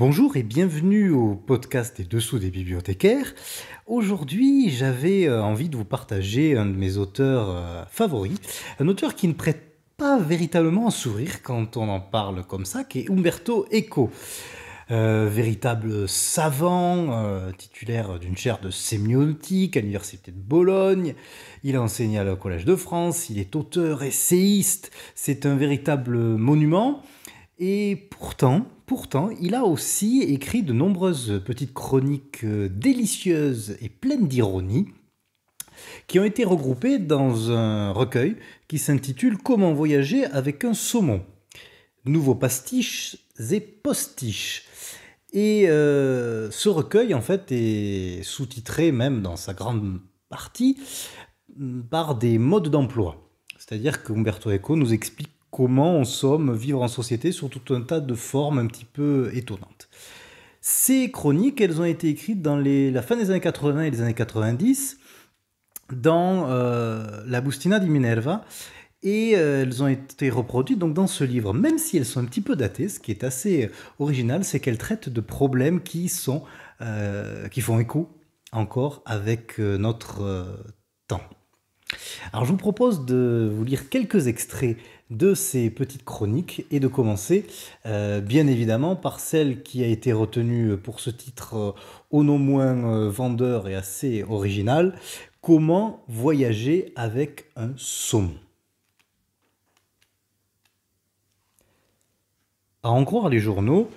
Bonjour et bienvenue au podcast des dessous des bibliothécaires. Aujourd'hui, j'avais envie de vous partager un de mes auteurs favoris, un auteur qui ne prête pas véritablement à sourire quand on en parle comme ça, qui est Umberto Eco. Véritable savant, titulaire d'une chaire de sémiotique à l'université de Bologne. Il a enseigné au Collège de France, il est auteur, essayiste, c'est un véritable monument. Et pourtant, il a aussi écrit de nombreuses petites chroniques délicieuses et pleines d'ironie qui ont été regroupées dans un recueil qui s'intitule « Comment voyager avec un saumon ». Nouveaux pastiches et postiches. Et ce recueil, en fait, est sous-titré, même dans sa grande partie, par des modes d'emploi. C'est-à-dire que Umberto Eco nous explique comment on somme vivre en société sur tout un tas de formes un petit peu étonnantes. Ces chroniques, elles ont été écrites dans la fin des années 80 et les années 90, dans la Bustina di Minerva, et elles ont été reproduites donc dans ce livre. Même si elles sont un petit peu datées, ce qui est assez original, c'est qu'elles traitent de problèmes qui font écho encore avec notre temps. Alors je vous propose de vous lire quelques extraits de ces petites chroniques et de commencer bien évidemment par celle qui a été retenue pour ce titre au non moins vendeur et assez original, « Comment voyager avec un saumon ». À en croire les journaux,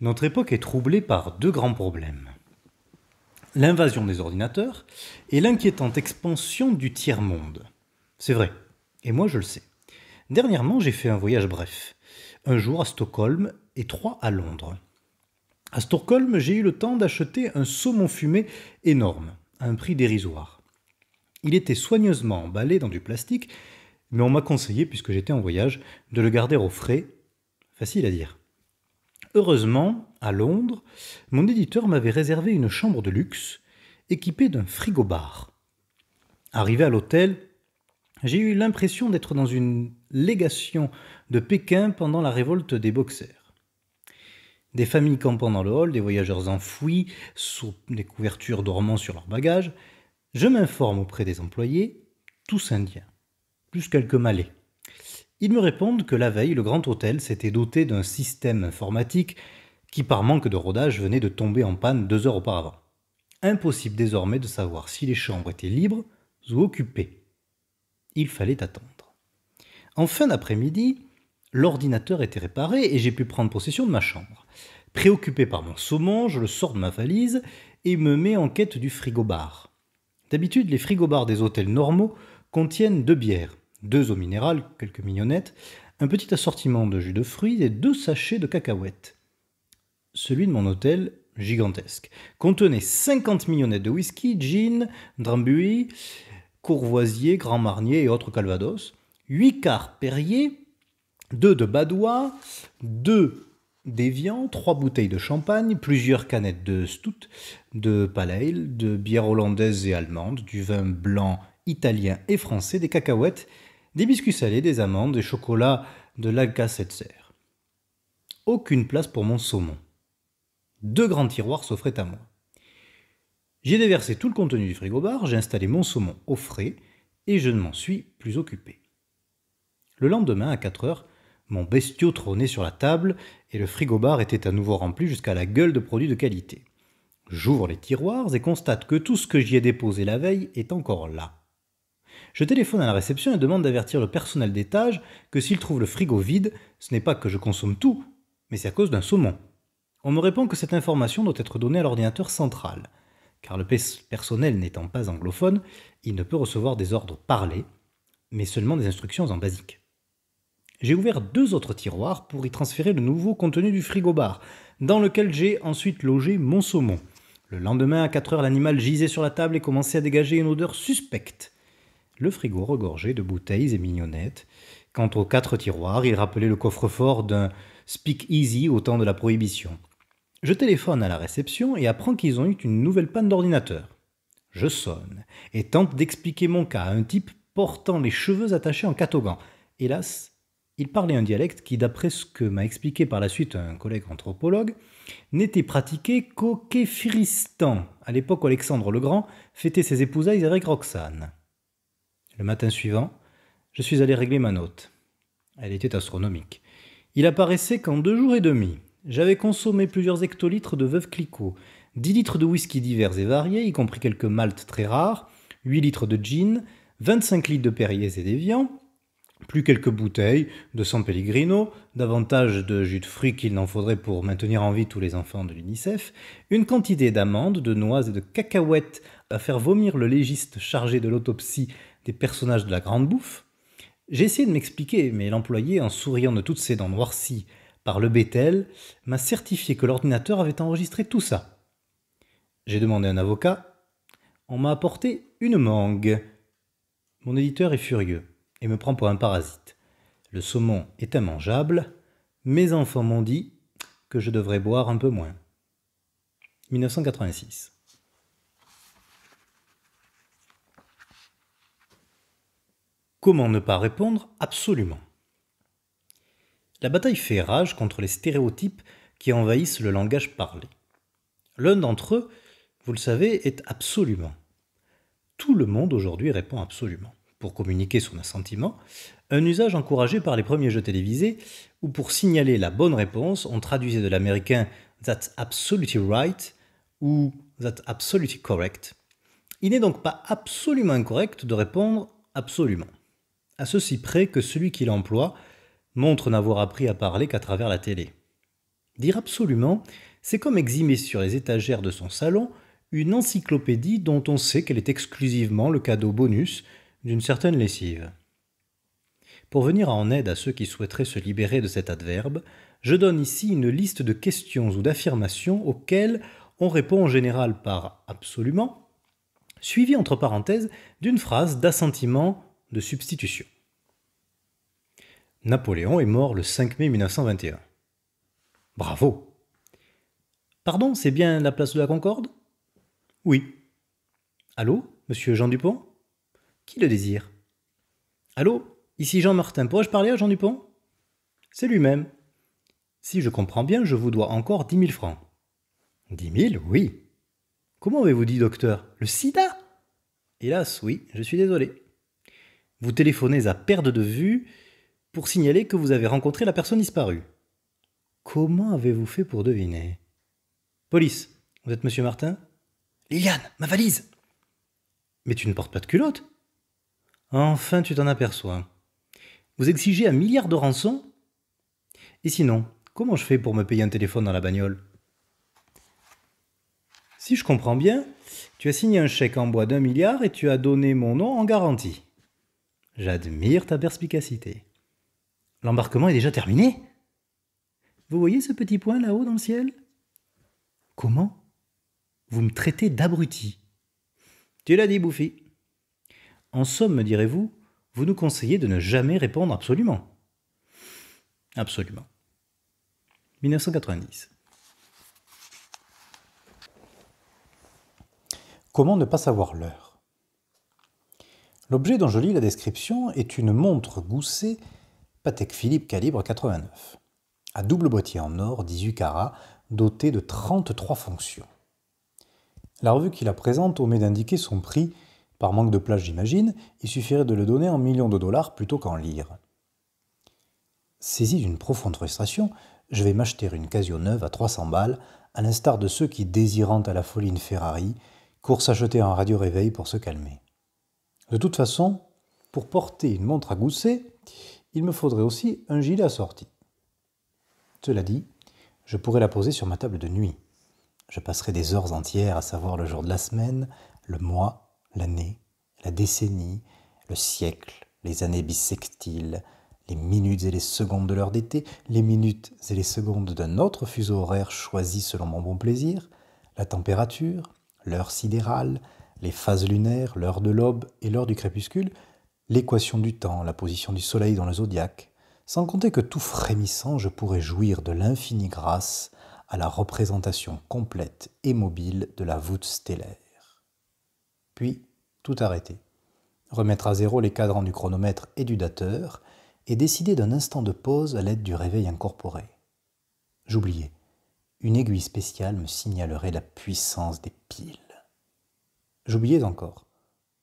notre époque est troublée par deux grands problèmes. L'invasion des ordinateurs et l'inquiétante expansion du tiers-monde. C'est vrai, et moi je le sais. Dernièrement, j'ai fait un voyage bref. Un jour à Stockholm et 3 à Londres. À Stockholm, j'ai eu le temps d'acheter un saumon fumé énorme, à un prix dérisoire. Il était soigneusement emballé dans du plastique, mais on m'a conseillé, puisque j'étais en voyage, de le garder au frais. Facile à dire. Heureusement, à Londres, mon éditeur m'avait réservé une chambre de luxe équipée d'un frigo-bar. Arrivé à l'hôtel, j'ai eu l'impression d'être dans une légation de Pékin pendant la révolte des Boxers. Des familles campant dans le hall, des voyageurs enfouis sous des couvertures dormant sur leurs bagages. Je m'informe auprès des employés, tous indiens, plus quelques Malais. Ils me répondent que la veille, le grand hôtel s'était doté d'un système informatique qui, par manque de rodage, venait de tomber en panne 2 heures auparavant. Impossible désormais de savoir si les chambres étaient libres ou occupées. Il fallait attendre. En fin d'après-midi, l'ordinateur était réparé et j'ai pu prendre possession de ma chambre. Préoccupé par mon saumon, je le sors de ma valise et me mets en quête du frigo-bar. D'habitude, les frigobars des hôtels normaux contiennent 2 bières. 2 eaux minérales, quelques mignonnettes, un petit assortiment de jus de fruits et 2 sachets de cacahuètes. Celui de mon hôtel, gigantesque, contenait 50 mignonnettes de whisky, gin, drambuie, courvoisier, grand marnier et autres calvados, 8 quarts Perrier, 2 de Badois, 2 d'Évian, 3 bouteilles de champagne, plusieurs canettes de stout, de pale ale, de bière hollandaise et allemande, du vin blanc italien et français, des cacahuètes, des biscuits salés, des amandes, des chocolats, de l'Alka-Seltzer. Aucune place pour mon saumon. 2 grands tiroirs s'offraient à moi. J'ai déversé tout le contenu du frigo-bar, j'ai installé mon saumon au frais et je ne m'en suis plus occupé. Le lendemain, à 4 heures, mon bestiau trônait sur la table et le frigo-bar était à nouveau rempli jusqu'à la gueule de produits de qualité. J'ouvre les tiroirs et constate que tout ce que j'y ai déposé la veille est encore là. Je téléphone à la réception et demande d'avertir le personnel d'étage que s'il trouve le frigo vide, ce n'est pas que je consomme tout, mais c'est à cause d'un saumon. On me répond que cette information doit être donnée à l'ordinateur central, car le personnel n'étant pas anglophone, il ne peut recevoir des ordres parlés, mais seulement des instructions en basique. J'ai ouvert 2 autres tiroirs pour y transférer le nouveau contenu du frigo-bar, dans lequel j'ai ensuite logé mon saumon. Le lendemain, à 4 heures, l'animal gisait sur la table et commençait à dégager une odeur suspecte. Le frigo regorgeait de bouteilles et mignonnettes. Quant aux 4 tiroirs, il rappelait le coffre-fort d'un speakeasy au temps de la Prohibition. Je téléphone à la réception et apprends qu'ils ont eu une nouvelle panne d'ordinateur. Je sonne et tente d'expliquer mon cas à un type portant les cheveux attachés en catogan. Hélas, il parlait un dialecte qui, d'après ce que m'a expliqué par la suite un collègue anthropologue, n'était pratiqué qu'au Képhiristan, à l'époque où Alexandre le Grand fêtait ses épousailles avec Roxane. Le matin suivant, je suis allé régler ma note. Elle était astronomique. Il apparaissait qu'en 2 jours et demi, j'avais consommé plusieurs hectolitres de Veuve Clicquot, 10 litres de whisky divers et variés, y compris quelques maltes très rares, 8 litres de gin, 25 litres de Perriers et d'Évian, plus quelques bouteilles de San Pellegrino, davantage de jus de fruits qu'il n'en faudrait pour maintenir en vie tous les enfants de l'UNICEF, une quantité d'amandes, de noix et de cacahuètes à faire vomir le légiste chargé de l'autopsie des personnages de la Grande Bouffe. J'ai essayé de m'expliquer, mais l'employé, en souriant de toutes ses dents noircies par le bétel, m'a certifié que l'ordinateur avait enregistré tout ça. J'ai demandé un avocat. On m'a apporté une mangue. Mon éditeur est furieux et me prend pour un parasite. Le saumon est immangeable. Mes enfants m'ont dit que je devrais boire un peu moins. 1986. Comment ne pas répondre absolument? La bataille fait rage contre les stéréotypes qui envahissent le langage parlé. L'un d'entre eux, vous le savez, est absolument. Tout le monde aujourd'hui répond absolument pour communiquer son assentiment, un usage encouragé par les premiers jeux télévisés où pour signaler la bonne réponse, on traduisait de l'américain « that's absolutely right » ou « that's absolutely correct ». Il n'est donc pas absolument incorrect de répondre « absolument ». À ceci près que celui qui l'emploie montre n'avoir appris à parler qu'à travers la télé. Dire « absolument », c'est comme exhiber sur les étagères de son salon une encyclopédie dont on sait qu'elle est exclusivement le cadeau bonus d'une certaine lessive. Pour venir en aide à ceux qui souhaiteraient se libérer de cet adverbe, je donne ici une liste de questions ou d'affirmations auxquelles on répond en général par « absolument », suivie entre parenthèses d'une phrase d'assentiment de substitution. Napoléon est mort le 5 mai 1921. Bravo! Pardon, c'est bien la place de la Concorde ? Oui. Allô, monsieur Jean Dupont ? Qui le désire ? Allô, ici Jean Martin, pourrais-je parler à Jean Dupont ? C'est lui-même. Si je comprends bien, je vous dois encore 10 000 francs. 10 000, oui. Comment avez-vous dit, docteur ? Le sida ? Hélas, oui, je suis désolé. Vous téléphonez à perte de vue pour signaler que vous avez rencontré la personne disparue. Comment avez-vous fait pour deviner ? Police, vous êtes monsieur Martin ? Liliane, ma valise! Mais tu ne portes pas de culotte? Enfin, tu t'en aperçois. Vous exigez 1 milliard de rançon? Et sinon, comment je fais pour me payer un téléphone dans la bagnole? Si je comprends bien, tu as signé un chèque en bois d'1 milliard et tu as donné mon nom en garantie. J'admire ta perspicacité. L'embarquement est déjà terminé? Vous voyez ce petit point là-haut dans le ciel? Comment? Vous me traitez d'abruti. Tu l'as dit, Bouffi. En somme, me direz-vous, vous nous conseillez de ne jamais répondre absolument. Absolument. 1990. Comment ne pas savoir l'heure? L'objet dont je lis la description est une montre goussée Patek Philippe calibre 89, à double boîtier en or, 18 carats, dotée de 33 fonctions. La revue qui la présente omet d'indiquer son prix, par manque de place j'imagine, il suffirait de le donner en millions de dollars plutôt qu'en lire. Saisi d'une profonde frustration, je vais m'acheter une Casio neuve à 300 balles, à l'instar de ceux qui, désirant à la folie une Ferrari, courent s'acheter un radio-réveil pour se calmer. De toute façon, pour porter une montre à gousset, il me faudrait aussi un gilet assorti. Cela dit, je pourrais la poser sur ma table de nuit. Je passerai des heures entières à savoir le jour de la semaine, le mois, l'année, la décennie, le siècle, les années bissextiles, les minutes et les secondes de l'heure d'été, les minutes et les secondes d'un autre fuseau horaire choisi selon mon bon plaisir, la température, l'heure sidérale, les phases lunaires, l'heure de l'aube et l'heure du crépuscule, l'équation du temps, la position du soleil dans le zodiaque, sans compter que tout frémissant, je pourrais jouir de l'infinie grâce à la représentation complète et mobile de la voûte stellaire. Puis, tout arrêter. Remettre à zéro les cadrans du chronomètre et du dateur, et décidai d'un instant de pause à l'aide du réveil incorporé. J'oubliais. Une aiguille spéciale me signalerait la puissance des piles. J'oubliais encore.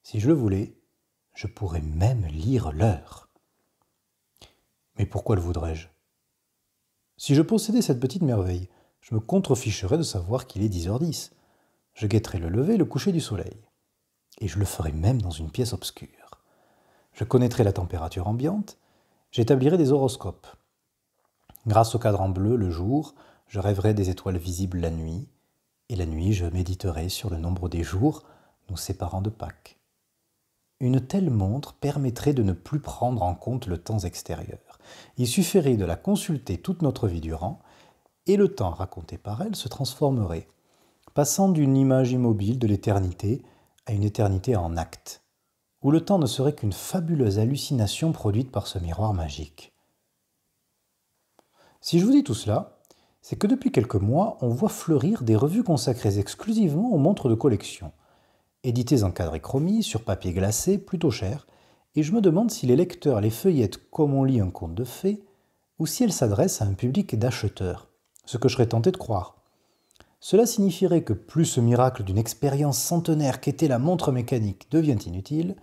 Si je le voulais, je pourrais même lire l'heure. Mais pourquoi le voudrais-je? Si je possédais cette petite merveille, je me contreficherais de savoir qu'il est 10h10. Je guetterais le lever et le coucher du soleil. Et je le ferais même dans une pièce obscure. Je connaîtrais la température ambiante, j'établirais des horoscopes. Grâce au cadran bleu, le jour, je rêverais des étoiles visibles la nuit, et la nuit, je méditerais sur le nombre des jours nous séparant de Pâques. Une telle montre permettrait de ne plus prendre en compte le temps extérieur. Il suffirait de la consulter toute notre vie durant, et le temps raconté par elle se transformerait, passant d'une image immobile de l'éternité à une éternité en acte, où le temps ne serait qu'une fabuleuse hallucination produite par ce miroir magique. Si je vous dis tout cela, c'est que depuis quelques mois, on voit fleurir des revues consacrées exclusivement aux montres de collection, éditées en cadre et chromis, sur papier glacé, plutôt cher, et je me demande si les lecteurs les feuillettent comme on lit un conte de fées, ou si elles s'adressent à un public d'acheteurs, ce que je serais tenté de croire. Cela signifierait que plus ce miracle d'une expérience centenaire qu'était la montre mécanique devient inutile,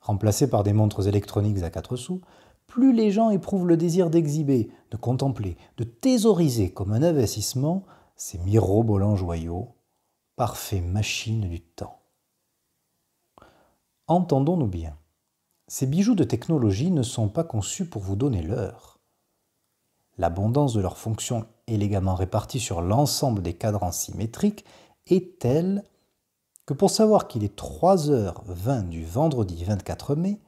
remplacée par des montres électroniques à 4 sous, plus les gens éprouvent le désir d'exhiber, de contempler, de thésauriser comme un investissement ces mirobolants joyaux, parfaits machines du temps. Entendons-nous bien, ces bijoux de technologie ne sont pas conçus pour vous donner l'heure. L'abondance de leurs fonctions élégamment réparties sur l'ensemble des cadrans symétriques est telle que pour savoir qu'il est 3h20 du vendredi 24 mai,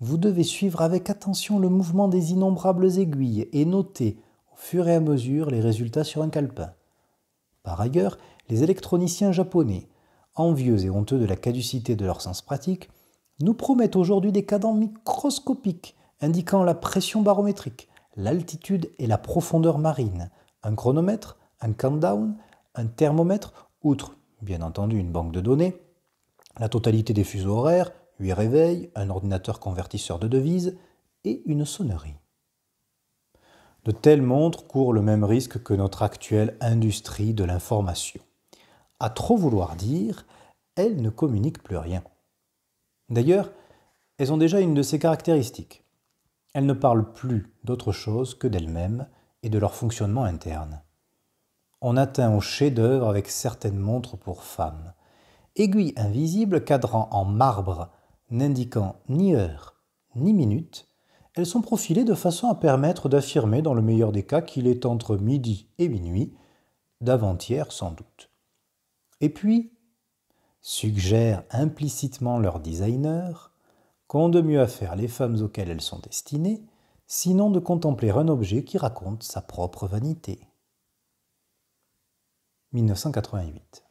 vous devez suivre avec attention le mouvement des innombrables aiguilles et noter au fur et à mesure les résultats sur un calepin. Par ailleurs, les électroniciens japonais, envieux et honteux de la caducité de leur sens pratique, nous promettent aujourd'hui des cadrans microscopiques indiquant la pression barométrique, l'altitude et la profondeur marine, un chronomètre, un countdown, un thermomètre, outre, bien entendu, une banque de données, la totalité des fuseaux horaires, 8 réveils, un ordinateur convertisseur de devises et une sonnerie. De telles montres courent le même risque que notre actuelle industrie de l'information. À trop vouloir dire, elles ne communiquent plus rien. D'ailleurs, elles ont déjà une de ces caractéristiques. Elles ne parlent plus d'autre chose que d'elles-mêmes et de leur fonctionnement interne. On atteint au chef-d'œuvre avec certaines montres pour femmes. Aiguilles invisibles, cadrans en marbre, n'indiquant ni heure ni minute, elles sont profilées de façon à permettre d'affirmer dans le meilleur des cas qu'il est entre midi et minuit, d'avant-hier sans doute. Et puis, suggèrent implicitement leurs designers qu'ont de mieux à faire les femmes auxquelles elles sont destinées, sinon de contempler un objet qui raconte sa propre vanité. 1988.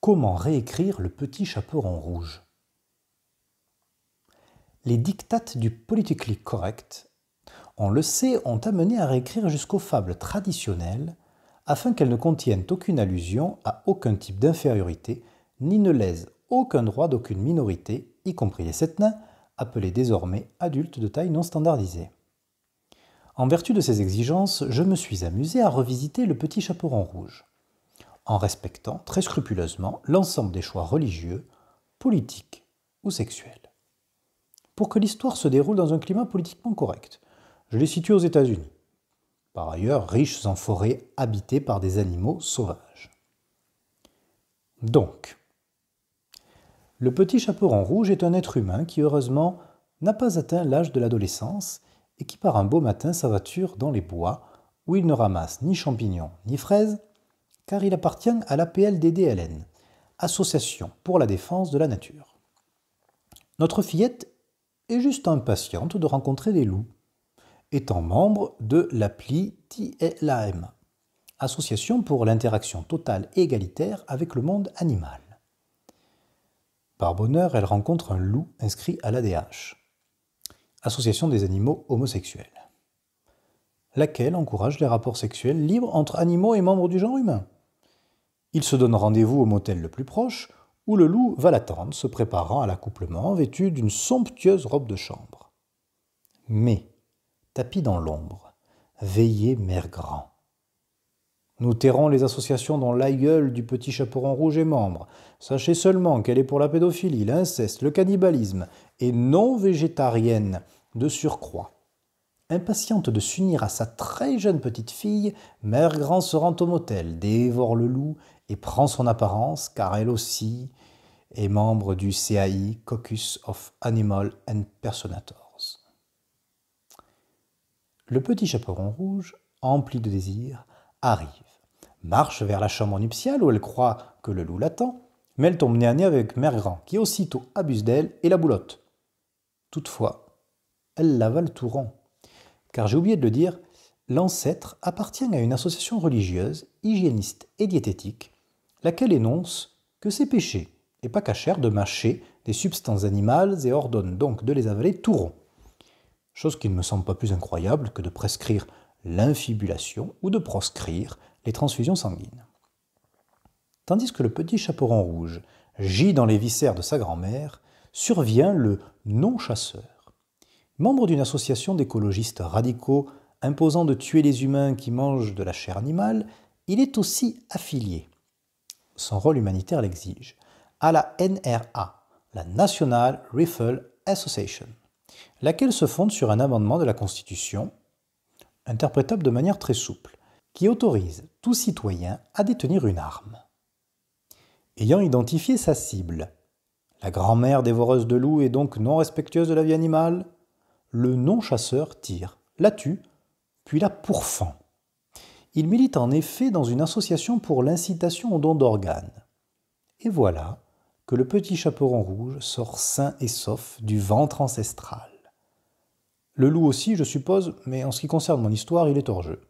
Comment réécrire le petit chaperon rouge? Les dictates du politically correct, on le sait, ont amené à réécrire jusqu'aux fables traditionnelles afin qu'elles ne contiennent aucune allusion à aucun type d'infériorité ni ne lèsent aucun droit d'aucune minorité, y compris les sept nains, appelés désormais adultes de taille non standardisée. En vertu de ces exigences, je me suis amusé à revisiter le petit chaperon rouge, en respectant très scrupuleusement l'ensemble des choix religieux, politiques ou sexuels. Pour que l'histoire se déroule dans un climat politiquement correct, je les situe aux États-Unis, par ailleurs riches en forêts habitées par des animaux sauvages. Donc, le petit chaperon rouge est un être humain qui, heureusement, n'a pas atteint l'âge de l'adolescence et qui part un beau matin s'aventure dans les bois où il ne ramasse ni champignons ni fraises, car il appartient à l'APLDDLN, Association pour la défense de la nature. Notre fillette est juste impatiente de rencontrer des loups, étant membre de l'appli TLAM, Association pour l'interaction totale et égalitaire avec le monde animal. Par bonheur, elle rencontre un loup inscrit à l'ADH, Association des animaux homosexuels, laquelle encourage les rapports sexuels libres entre animaux et membres du genre humain. Il se donne rendez-vous au motel le plus proche, où le loup va l'attendre, se préparant à l'accouplement, vêtu d'une somptueuse robe de chambre. Mais, tapis dans l'ombre, veillez mère grand. Nous tairons les associations dont l'aïeul du petit chaperon rouge est membre. Sachez seulement qu'elle est pour la pédophilie, l'inceste, le cannibalisme, et non végétarienne, de surcroît. Impatiente de s'unir à sa très jeune petite fille, mère grand se rend au motel, dévore le loup et prend son apparence, car elle aussi est membre du CAI, Caucus of Animal Impersonators. Le petit chaperon rouge, empli de désir, arrive, marche vers la chambre nuptiale où elle croit que le loup l'attend, mais elle tombe nez à nez avec mère grand, qui aussitôt abuse d'elle et la boulotte. Toutefois, elle l'avale tout rond. Car j'ai oublié de le dire, l'ancêtre appartient à une association religieuse, hygiéniste et diététique, laquelle énonce que c'est péché et pas cachère de mâcher des substances animales et ordonne donc de les avaler tout rond. Chose qui ne me semble pas plus incroyable que de prescrire l'infibulation ou de proscrire les transfusions sanguines. Tandis que le petit chaperon rouge gît dans les viscères de sa grand-mère, survient le non-chasseur. Membre d'une association d'écologistes radicaux imposant de tuer les humains qui mangent de la chair animale, il est aussi affilié, son rôle humanitaire l'exige, à la NRA, la National Rifle Association, laquelle se fonde sur un amendement de la Constitution, interprétable de manière très souple, qui autorise tout citoyen à détenir une arme. Ayant identifié sa cible, la grand-mère dévoreuse de loups est donc non respectueuse de la vie animale, le non-chasseur tire, la tue, puis la pourfend. Il milite en effet dans une association pour l'incitation au don d'organes. Et voilà que le petit chaperon rouge sort sain et sauf du ventre ancestral. Le loup aussi, je suppose, mais en ce qui concerne mon histoire, il est hors jeu.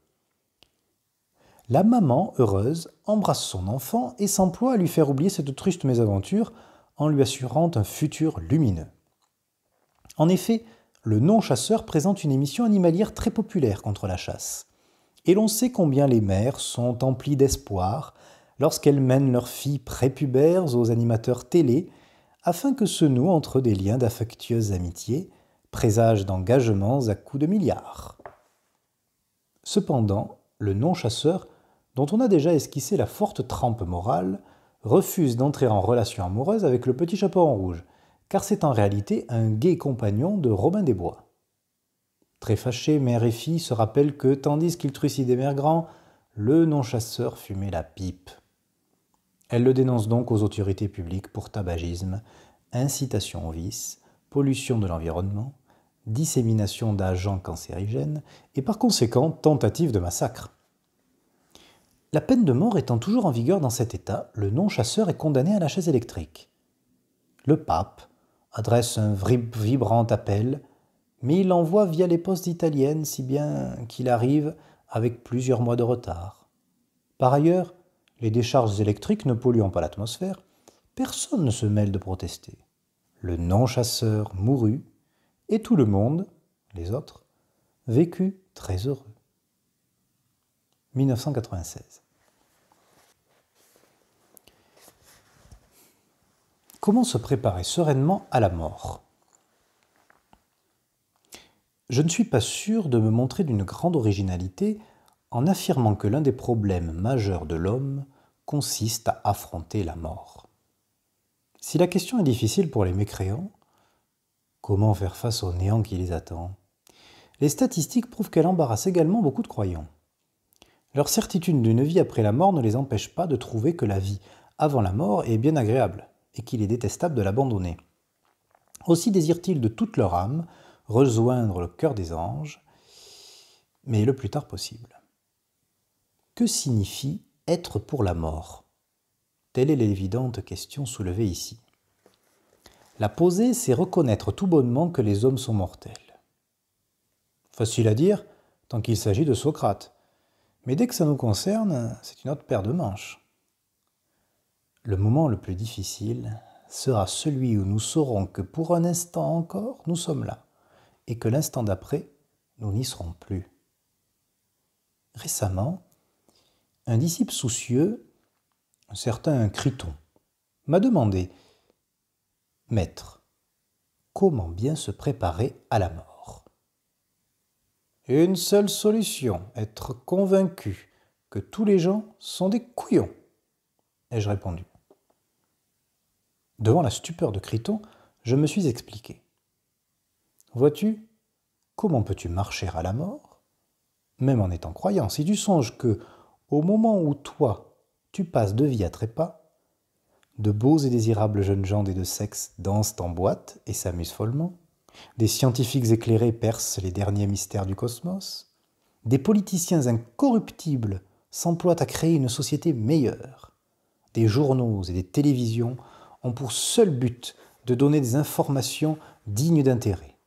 La maman, heureuse, embrasse son enfant et s'emploie à lui faire oublier cette triste mésaventure en lui assurant un futur lumineux. En effet, le non-chasseur présente une émission animalière très populaire contre la chasse. Et l'on sait combien les mères sont emplies d'espoir lorsqu'elles mènent leurs filles prépubères aux animateurs télé afin que se nouent entre eux des liens d'affectueuse amitié, présages d'engagements à coups de milliards. Cependant, le non-chasseur, dont on a déjà esquissé la forte trempe morale, refuse d'entrer en relation amoureuse avec le petit chaperon rouge, car c'est en réalité un gai compagnon de Robin des Bois. Très fâchés, mère et fille se rappellent que, tandis qu'ils trucidaient mère grand, le non-chasseur fumait la pipe. Elle le dénonce donc aux autorités publiques pour tabagisme, incitation au vice, pollution de l'environnement, dissémination d'agents cancérigènes et par conséquent tentative de massacre. La peine de mort étant toujours en vigueur dans cet état, le non-chasseur est condamné à la chaise électrique. Le pape adresse un vibrant appel, mais il l'envoie via les postes italiennes, si bien qu'il arrive avec plusieurs mois de retard. Par ailleurs, les décharges électriques ne polluant pas l'atmosphère, personne ne se mêle de protester. Le non-chasseur mourut, et tout le monde, les autres, vécut très heureux. 1996. Comment se préparer sereinement à la mort? Je ne suis pas sûr de me montrer d'une grande originalité en affirmant que l'un des problèmes majeurs de l'homme consiste à affronter la mort. Si la question est difficile pour les mécréants, comment faire face au néant qui les attend? Les statistiques prouvent qu'elle embarrasse également beaucoup de croyants. Leur certitude d'une vie après la mort ne les empêche pas de trouver que la vie avant la mort est bien agréable, et qu'il est détestable de l'abandonner. Aussi désirent-ils de toute leur âme rejoindre le cœur des anges, mais le plus tard possible. Que signifie être pour la mort? Telle est l'évidente question soulevée ici. La poser, c'est reconnaître tout bonnement que les hommes sont mortels. Facile à dire, tant qu'il s'agit de Socrate. Mais dès que ça nous concerne, c'est une autre paire de manches. Le moment le plus difficile sera celui où nous saurons que pour un instant encore, nous sommes là, et que l'instant d'après, nous n'y serons plus. Récemment, un disciple soucieux un certain Criton, m'a demandé « Maître, comment bien se préparer à la mort ?» Une seule solution, être convaincu que tous les gens sont des couillons, ai-je répondu. Devant la stupeur de Criton, je me suis expliqué. « Vois-tu, comment peux-tu marcher à la mort, même en étant croyant, si tu songes que, au moment où toi, tu passes de vie à trépas, de beaux et désirables jeunes gens des deux sexes dansent en boîte et s'amusent follement. Des scientifiques éclairés percent les derniers mystères du cosmos. Des politiciens incorruptibles s'emploient à créer une société meilleure. Des journaux et des télévisions ont pour seul but de donner des informations dignes d'intérêt.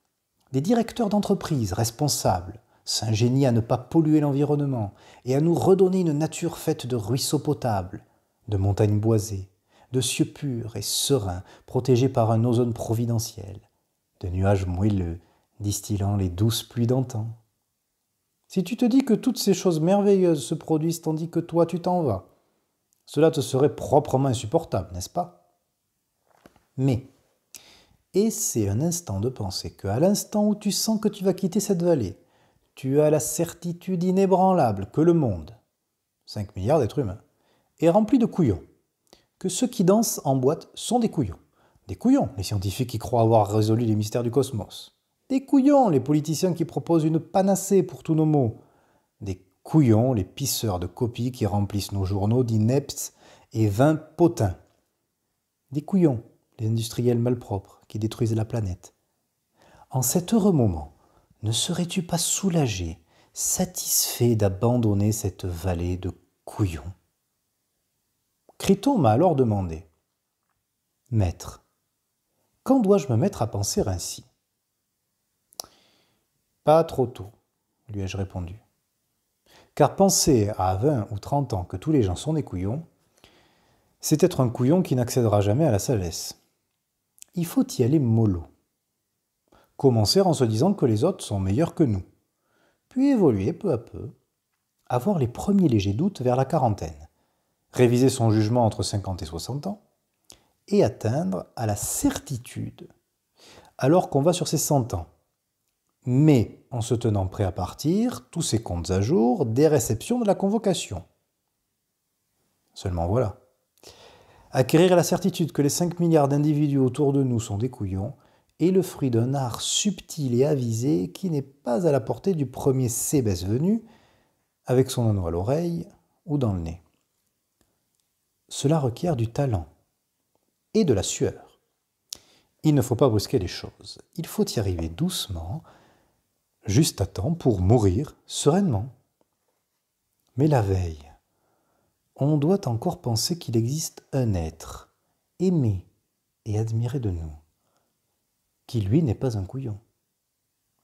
Des directeurs d'entreprises responsables s'ingénient à ne pas polluer l'environnement et à nous redonner une nature faite de ruisseaux potables, de montagnes boisées, de cieux purs et sereins, protégés par un ozone providentiel, de nuages moelleux, distillant les douces pluies d'antan. Si tu te dis que toutes ces choses merveilleuses se produisent tandis que toi tu t'en vas, cela te serait proprement insupportable, n'est-ce pas? Mais, essaie un instant de penser qu'à l'instant où tu sens que tu vas quitter cette vallée, tu as la certitude inébranlable que le monde, 5 milliards d'êtres humains, est rempli de couillons. Que ceux qui dansent en boîte sont des couillons. Des couillons, les scientifiques qui croient avoir résolu les mystères du cosmos. Des couillons, les politiciens qui proposent une panacée pour tous nos maux. Des couillons, les pisseurs de copies qui remplissent nos journaux d'ineptes et vains potins. Des couillons, les industriels malpropres qui détruisent la planète. En cet heureux moment, ne serais-tu pas soulagé, satisfait d'abandonner cette vallée de couillons ? Criton m'a alors demandé « Maître, quand dois-je me mettre à penser ainsi ?»« Pas trop tôt », lui ai-je répondu. « Car penser à 20 ou 30 ans que tous les gens sont des couillons, c'est être un couillon qui n'accédera jamais à la sagesse. Il faut y aller mollo. Commencer en se disant que les autres sont meilleurs que nous, puis évoluer peu à peu, avoir les premiers légers doutes vers la quarantaine. » Réviser son jugement entre 50 et 60 ans, et atteindre à la certitude, alors qu'on va sur ses 100 ans. Mais en se tenant prêt à partir, tous ses comptes à jour, dès réception de la convocation. Seulement voilà. Acquérir la certitude que les 5 milliards d'individus autour de nous sont des couillons est le fruit d'un art subtil et avisé qui n'est pas à la portée du premier cébès venu, avec son anneau à l'oreille ou dans le nez. Cela requiert du talent et de la sueur. Il ne faut pas brusquer les choses. Il faut y arriver doucement, juste à temps pour mourir sereinement. Mais la veille, on doit encore penser qu'il existe un être, aimé et admiré de nous, qui lui n'est pas un couillon.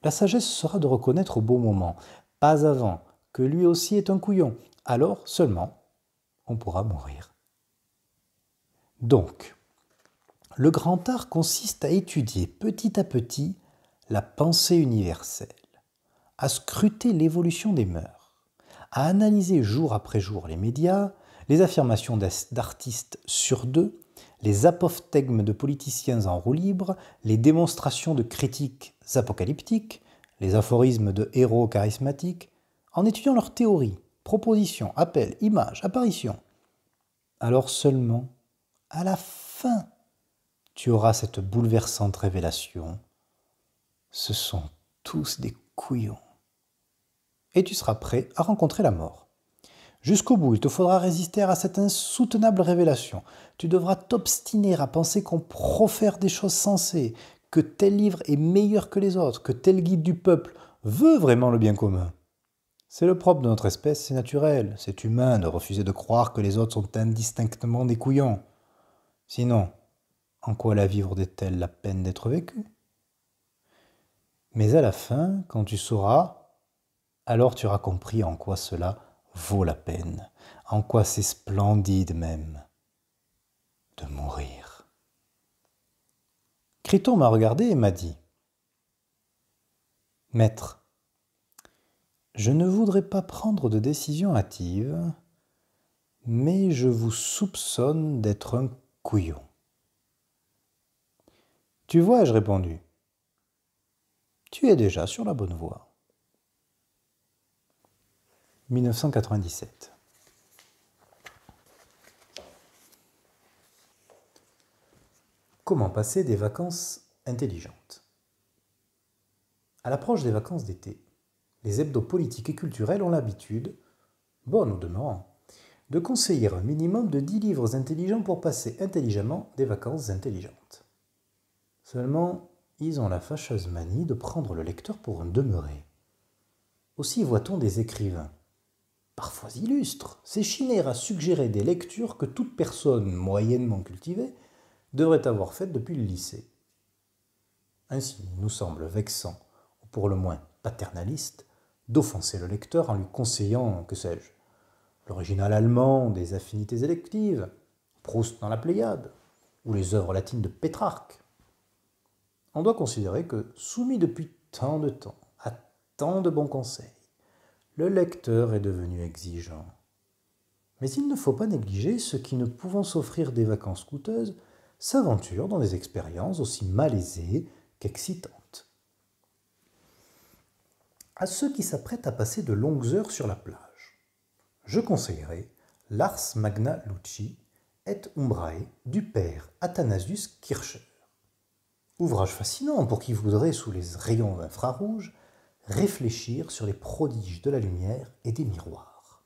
La sagesse sera de reconnaître au bon moment, pas avant, que lui aussi est un couillon. Alors seulement, on pourra mourir. Donc, le grand art consiste à étudier petit à petit la pensée universelle, à scruter l'évolution des mœurs, à analyser jour après jour les médias, les affirmations d'artistes sur deux, les apophthegmes de politiciens en roue libre, les démonstrations de critiques apocalyptiques, les aphorismes de héros charismatiques, en étudiant leurs théories, propositions, appels, images, apparitions. Alors seulement, à la fin, tu auras cette bouleversante révélation. Ce sont tous des couillons. Et tu seras prêt à rencontrer la mort. Jusqu'au bout, il te faudra résister à cette insoutenable révélation. Tu devras t'obstiner à penser qu'on profère des choses sensées, que tel livre est meilleur que les autres, que tel guide du peuple veut vraiment le bien commun. C'est le propre de notre espèce, c'est naturel, c'est humain de refuser de croire que les autres sont indistinctement des couillons. Sinon, en quoi la vie vaudrait-elle la peine d'être vécue? Mais à la fin, quand tu sauras, alors tu auras compris en quoi cela vaut la peine, en quoi c'est splendide même de mourir. Criton m'a regardé et m'a dit « Maître, je ne voudrais pas prendre de décision hâtive, mais je vous soupçonne d'être un couillon. « Tu vois, ai-je répondu, tu es déjà sur la bonne voie. » 1997. Comment passer des vacances intelligentes? À l'approche des vacances d'été, les hebdos politiques et culturels ont l'habitude, bonne au demeurant, de conseiller un minimum de 10 livres intelligents pour passer intelligemment des vacances intelligentes. Seulement, ils ont la fâcheuse manie de prendre le lecteur pour un demeuré. Aussi voit-on des écrivains, parfois illustres, s'échiner à suggérer des lectures que toute personne moyennement cultivée devrait avoir faites depuis le lycée. Ainsi, il nous semble vexant, ou pour le moins paternaliste, d'offenser le lecteur en lui conseillant, que sais-je, l'original allemand des affinités électives, Proust dans la Pléiade, ou les œuvres latines de Pétrarque. On doit considérer que, soumis depuis tant de temps à tant de bons conseils, le lecteur est devenu exigeant. Mais il ne faut pas négliger ceux qui, ne pouvant s'offrir des vacances coûteuses, s'aventurent dans des expériences aussi malaisées qu'excitantes. À ceux qui s'apprêtent à passer de longues heures sur la plage, je conseillerais l'Ars Magna Lucci et Umbrae du père Athanasius Kircher. Ouvrage fascinant pour qui voudrait, sous les rayons infrarouges, réfléchir sur les prodiges de la lumière et des miroirs.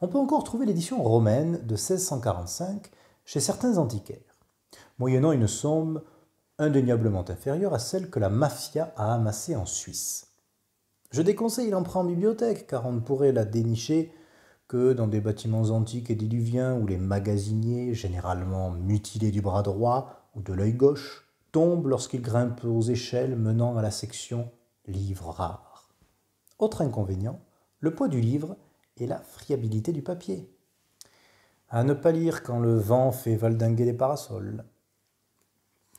On peut encore trouver l'édition romaine de 1645 chez certains antiquaires, moyennant une somme indéniablement inférieure à celle que la mafia a amassée en Suisse. Je déconseille l'emprunt en bibliothèque, car on ne pourrait la dénicher que dans des bâtiments antiques et diluviens où les magasiniers, généralement mutilés du bras droit ou de l'œil gauche, tombe lorsqu'il grimpe aux échelles menant à la section « livres rares ». Autre inconvénient, le poids du livre et la friabilité du papier. À ne pas lire quand le vent fait valdinguer les parasols.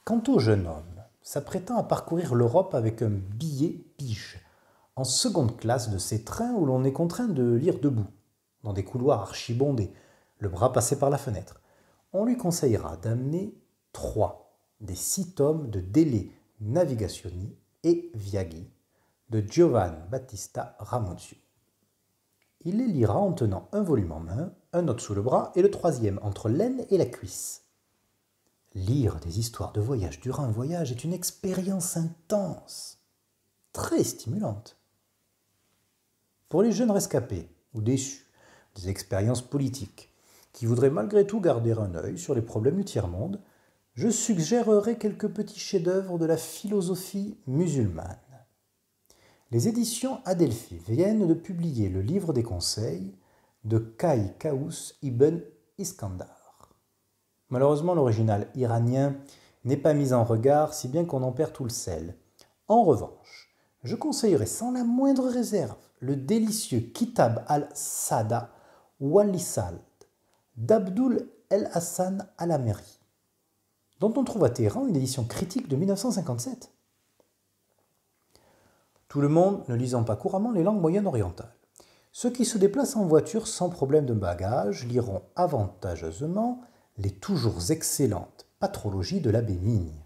Quant au jeune homme, s'apprêtant à parcourir l'Europe avec un billet pige, en seconde classe de ces trains où l'on est contraint de lire debout, dans des couloirs archibondés, le bras passé par la fenêtre, on lui conseillera d'amener 3 des 6 tomes de Delle Navigationi et Viaggi de Giovanni Battista Ramusio. Il les lira en tenant un volume en main, un autre sous le bras et le troisième entre l'aine et la cuisse. Lire des histoires de voyage durant un voyage est une expérience intense, très stimulante. Pour les jeunes rescapés ou déçus des expériences politiques, qui voudraient malgré tout garder un œil sur les problèmes du tiers-monde, je suggérerai quelques petits chefs-d'œuvre de la philosophie musulmane. Les éditions Adelphi viennent de publier le livre des conseils de Kai Kaous ibn Iskandar. Malheureusement, l'original iranien n'est pas mis en regard, si bien qu'on en perd tout le sel. En revanche, je conseillerais sans la moindre réserve le délicieux Kitab al-Sada ou al-Lisald d'Abdul el-Hassan al-Ameri, dont on trouve à Téhéran une édition critique de 1957. Tout le monde ne lisant pas couramment les langues moyen-orientales, ceux qui se déplacent en voiture sans problème de bagages liront avantageusement les toujours excellentes patrologies de l'abbé Migne.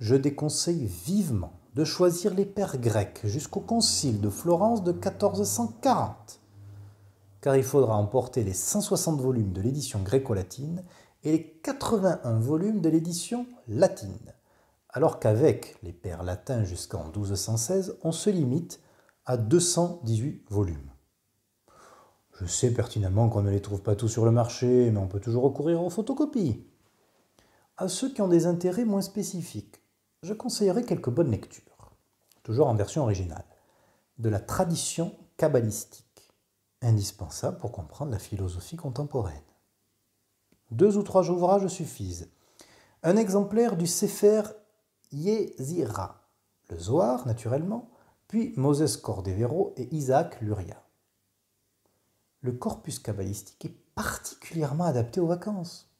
Je déconseille vivement de choisir les pères grecs jusqu'au concile de Florence de 1440, car il faudra emporter les 160 volumes de l'édition gréco-latine et les 81 volumes de l'édition latine, alors qu'avec les pères latins jusqu'en 1216, on se limite à 218 volumes. Je sais pertinemment qu'on ne les trouve pas tous sur le marché, mais on peut toujours recourir aux photocopies. À ceux qui ont des intérêts moins spécifiques, je conseillerais quelques bonnes lectures, toujours en version originale, de la tradition kabbalistique, indispensable pour comprendre la philosophie contemporaine. 2 ou 3 ouvrages suffisent. Un exemplaire du Sefer Yezira, le Zohar naturellement, puis Moses Cordovero et Isaac Luria. Le corpus kabbalistique est particulièrement adapté aux vacances,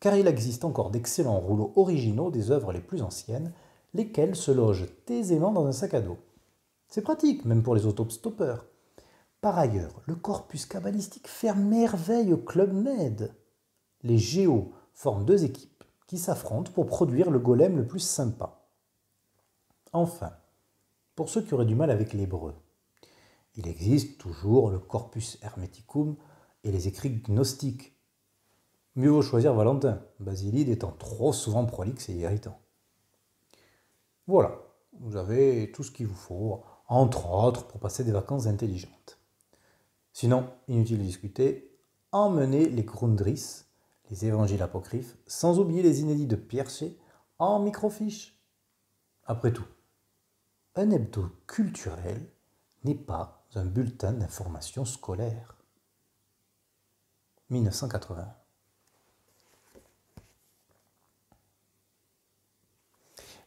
car il existe encore d'excellents rouleaux originaux des œuvres les plus anciennes, lesquelles se logent aisément dans un sac à dos. C'est pratique, même pour les autostoppeurs. Par ailleurs, le corpus kabbalistique fait merveille au Club Med. Les géos forment deux équipes qui s'affrontent pour produire le golem le plus sympa. Enfin, pour ceux qui auraient du mal avec l'hébreu, il existe toujours le corpus hermeticum et les écrits gnostiques. Mieux vaut choisir Valentin, Basilide étant trop souvent prolixe et irritant. Voilà, vous avez tout ce qu'il vous faut, entre autres, pour passer des vacances intelligentes. Sinon, inutile de discuter, emmenez les Grundrisse, les évangiles apocryphes, sans oublier les inédits de Pierce en microfiche. Après tout, un hebdo culturel n'est pas un bulletin d'information scolaire. 1980.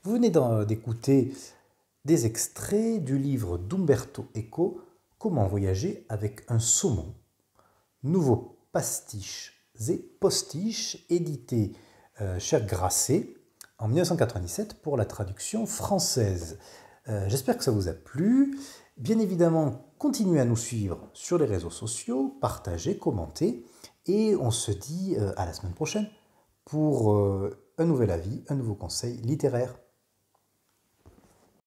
Vous venez d'écouter des extraits du livre d'Umberto Eco, Comment voyager avec un saumon, nouveau pastiche et postiche, édité chez Grasset en 1997 pour la traduction française. J'espère que ça vous a plu. Bien évidemment, continuez à nous suivre sur les réseaux sociaux, partagez, commentez, et on se dit à la semaine prochaine pour un nouvel avis, un nouveau conseil littéraire.